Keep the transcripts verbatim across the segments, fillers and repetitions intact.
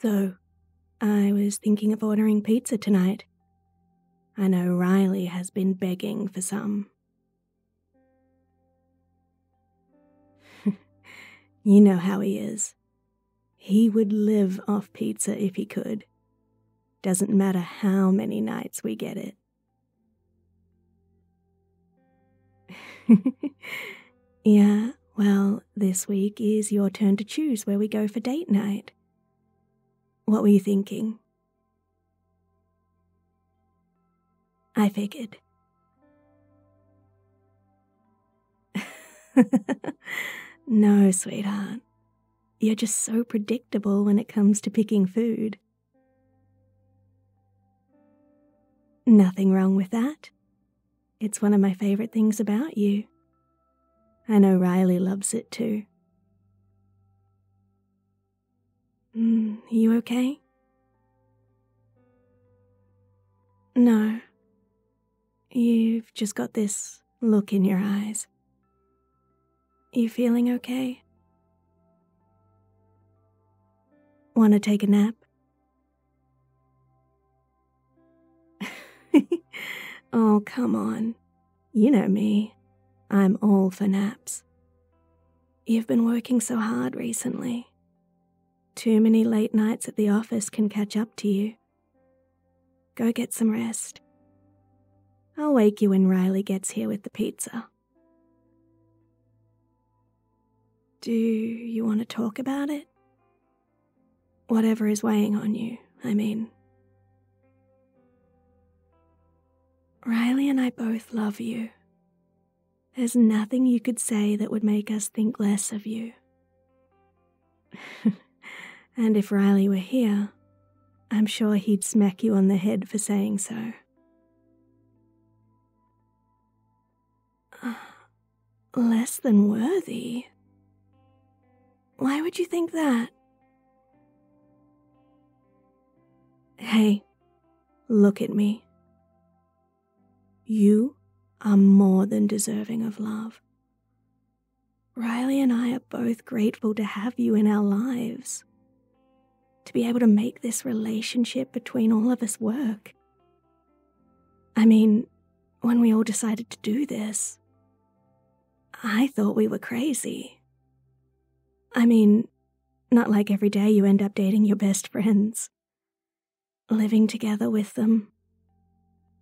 So, I was thinking of ordering pizza tonight. I know Riley has been begging for some. You know how he is. He would live off pizza if he could. Doesn't matter how many nights we get it. Yeah, well, this week is your turn to choose where we go for date night. What were you thinking? I figured. No, sweetheart. You're just so predictable when it comes to picking food. Nothing wrong with that. It's one of my favourite things about you. I know Riley loves it too. Mm, you okay? No. You've just got this look in your eyes. You feeling okay? Want to take a nap? Oh, come on. You know me. I'm all for naps. You've been working so hard recently. Too many late nights at the office can catch up to you. Go get some rest. I'll wake you when Riley gets here with the pizza. Do you want to talk about it? Whatever is weighing on you, I mean. Riley and I both love you. There's nothing you could say that would make us think less of you. And if Riley were here, I'm sure he'd smack you on the head for saying so. Uh, less than worthy? Why would you think that? Hey, look at me. You are more than deserving of love. Riley and I are both grateful to have you in our lives. To be able to make this relationship between all of us work. I mean, when we all decided to do this, I thought we were crazy. I mean, not like every day you end up dating your best friends. Living together with them.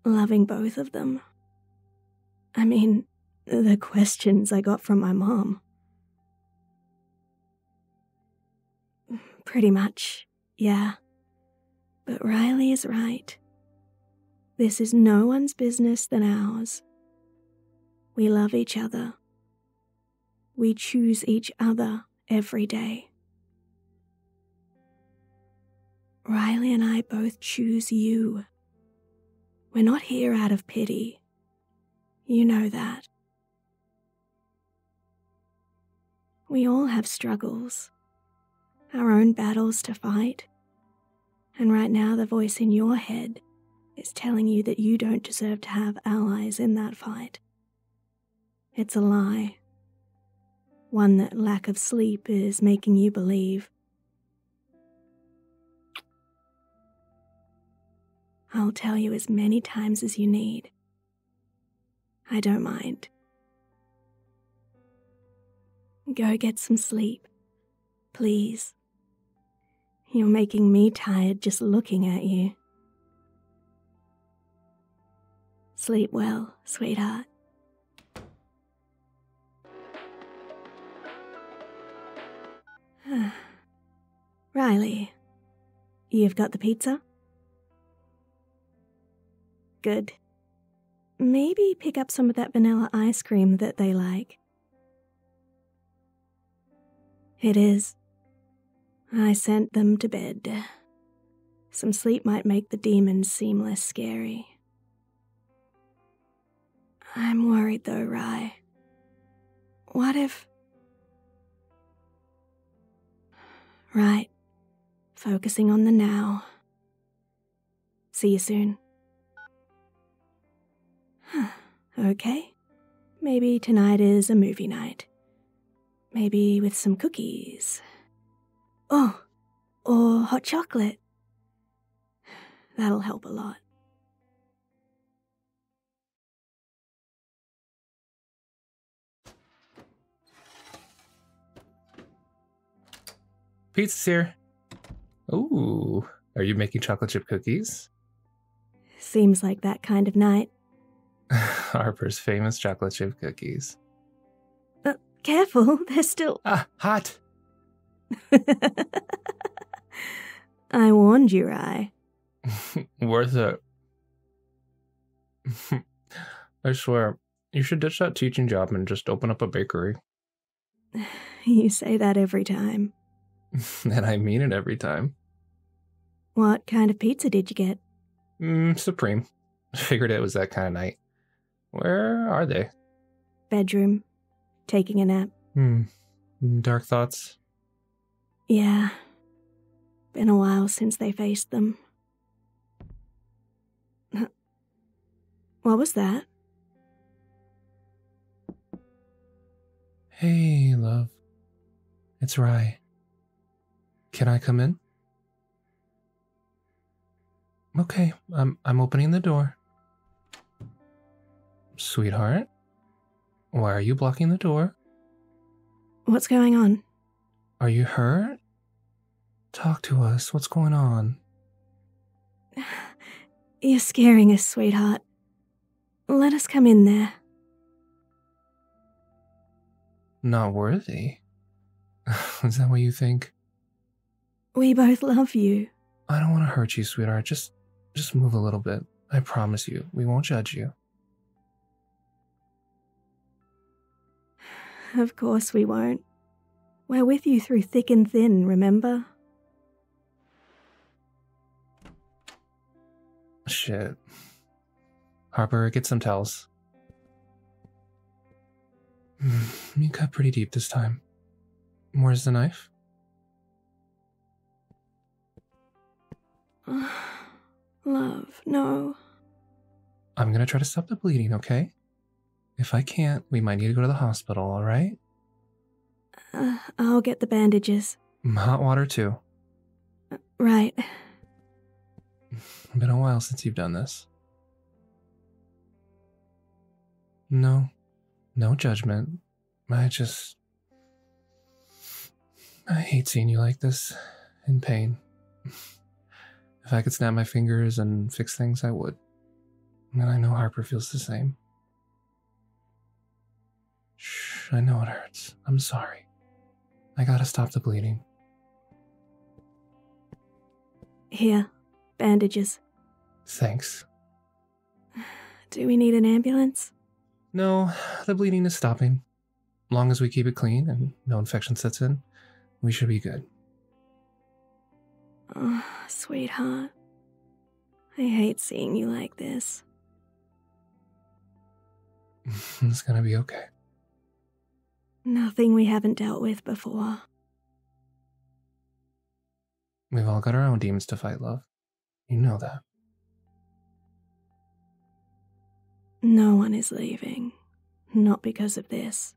Loving both of them. I mean, the questions I got from my mom. Pretty much, yeah. But Riley is right. This is no one's business than ours. We love each other. We choose each other every day. Riley and I both choose you. We're not here out of pity. You know that. We all have struggles, our own battles to fight, and right now the voice in your head is telling you that you don't deserve to have allies in that fight. It's a lie, one that lack of sleep is making you believe. I'll tell you as many times as you need. I don't mind. Go get some sleep, please. You're making me tired just looking at you. Sleep well, sweetheart. Riley, you've got the pizza? Good. Maybe pick up some of that vanilla ice cream that they like. It is. I sent them to bed. Some sleep might make the demons seem less scary. I'm worried though, Rye. What if... Right. Focusing on the now. See you soon. Okay, maybe tonight is a movie night. Maybe with some cookies. Oh, or hot chocolate. That'll help a lot. Pizza's here. Ooh, are you making chocolate chip cookies? Seems like that kind of night. Harper's famous chocolate chip cookies. Uh, careful, they're still... Ah, hot! I warned you, Rye. Worth it. I swear, you should ditch that teaching job and just open up a bakery. You say that every time. And I mean it every time. What kind of pizza did you get? Mm, Supreme. Figured it was that kind of night. Where are they? Bedroom. Taking a nap. Hmm. Dark thoughts? Yeah. Been a while since they faced them. What was that? Hey, love. It's Rye. Can I come in? Okay, I'm, I'm opening the door. Sweetheart, why are you blocking the door? What's going on? Are you hurt? Talk to us. What's going on? You're scaring us, sweetheart. Let us come in there. Not worthy? Is that what you think? We both love you. I don't want to hurt you, sweetheart. Just... Just move a little bit. I promise you, we won't judge you. Of course we won't. We're with you through thick and thin, remember? Shit. Harper, get some towels. You cut pretty deep this time. Where's the knife? Love, no. I'm gonna try to stop the bleeding, okay? If I can't, we might need to go to the hospital, alright? Uh, I'll get the bandages. Hot water, too. Uh, right. Been a while since you've done this. No. No judgment. I just... I hate seeing you like this. In pain. If I could snap my fingers and fix things, I would. And I know Harper feels the same. Shh, I know it hurts. I'm sorry. I gotta stop the bleeding. Here, bandages. Thanks. Do we need an ambulance? No, the bleeding is stopping. Long as we keep it clean and no infection sets in, we should be good. Oh, sweetheart. I hate seeing you like this. It's gonna be okay. Nothing we haven't dealt with before. We've all got our own demons to fight, love. You know that. No one is leaving. Not because of this.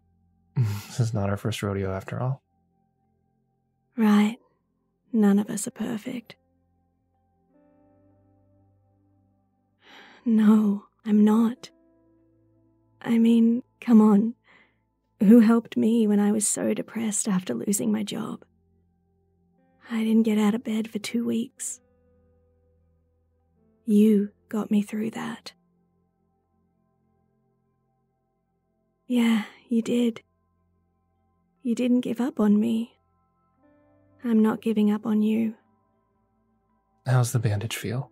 This is not our first rodeo after all. Right. None of us are perfect. No, I'm not. I mean, come on. Who helped me when I was so depressed after losing my job? I didn't get out of bed for two weeks. You got me through that. Yeah, you did. You didn't give up on me. I'm not giving up on you. How's the bandage feel?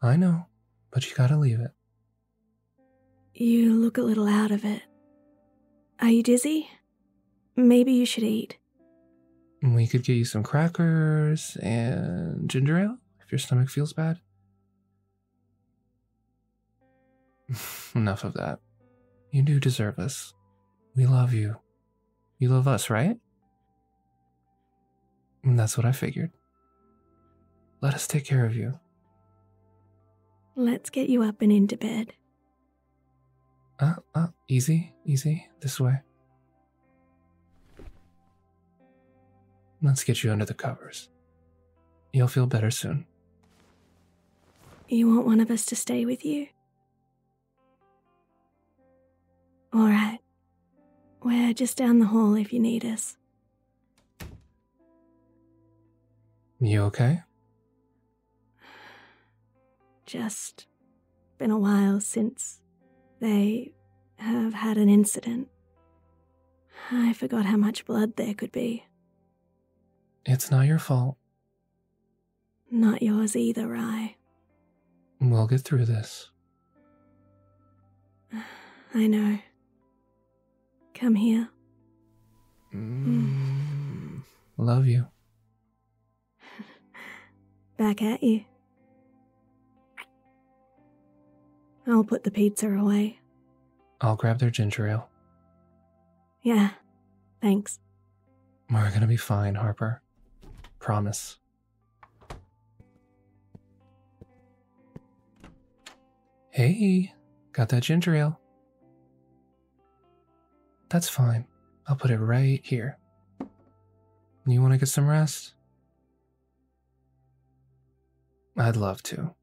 I know, but you gotta leave it. You look a little out of it. Are you dizzy? Maybe you should eat. We could get you some crackers and ginger ale if your stomach feels bad. Enough of that. You do deserve us. We love you. You love us, right? And that's what I figured. Let us take care of you. Let's get you up and into bed. Uh, uh, easy, easy, this way. Let's get you under the covers. You'll feel better soon. You want one of us to stay with you? All right. We're just down the hall if you need us. You okay? Just been a while since they have had an incident. I forgot how much blood there could be. It's not your fault. Not yours either, Rai. We'll get through this. I know. Come here. Mm. Mm. Love you. Back at you. I'll put the pizza away. I'll grab their ginger ale. Yeah, thanks. We're gonna be fine, Harper. Promise. Hey, got that ginger ale? That's fine. I'll put it right here. You want to get some rest? I'd love to.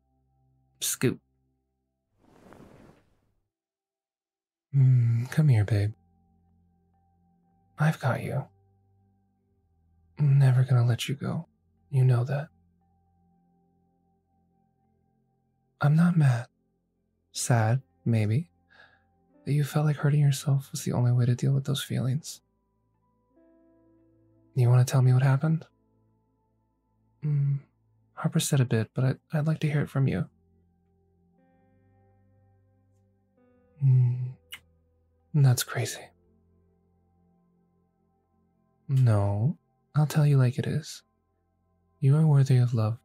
Scoop. Mm, come here, babe. I've got you. I'm never gonna let you go. You know that. I'm not mad. Sad, maybe, that you felt like hurting yourself was the only way to deal with those feelings. You want to tell me what happened? Mm, Harper said a bit, but I'd, I'd like to hear it from you. Mm, that's crazy. No, I'll tell you like it is. You are worthy of love.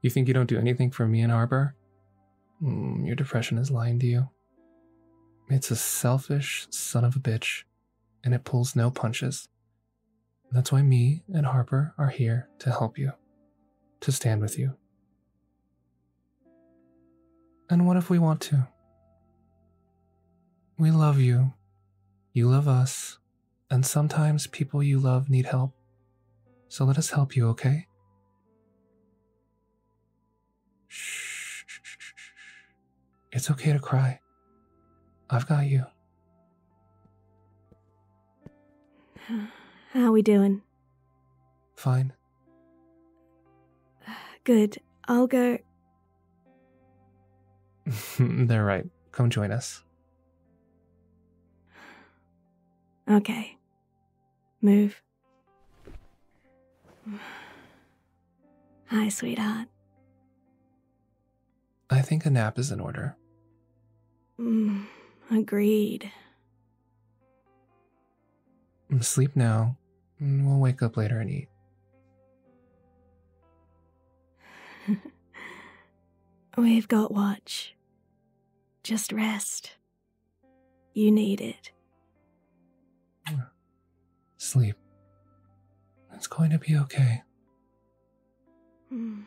You think you don't do anything for me and Harper? Mm, your depression is lying to you. It's a selfish son of a bitch, and it pulls no punches. That's why me and Harper are here to help you, to stand with you. And what if we want to? We love you, you love us, and sometimes people you love need help. So let us help you, okay? Shh. It's okay to cry. I've got you. How are we doing? Fine. Good. I'll go. They're right. Come join us. Okay. Move. Hi, sweetheart. I think a nap is in order. Mm, agreed. Sleep now, and we'll wake up later and eat. We've got watch. Just rest. You need it. Sleep. It's going to be okay. Mm.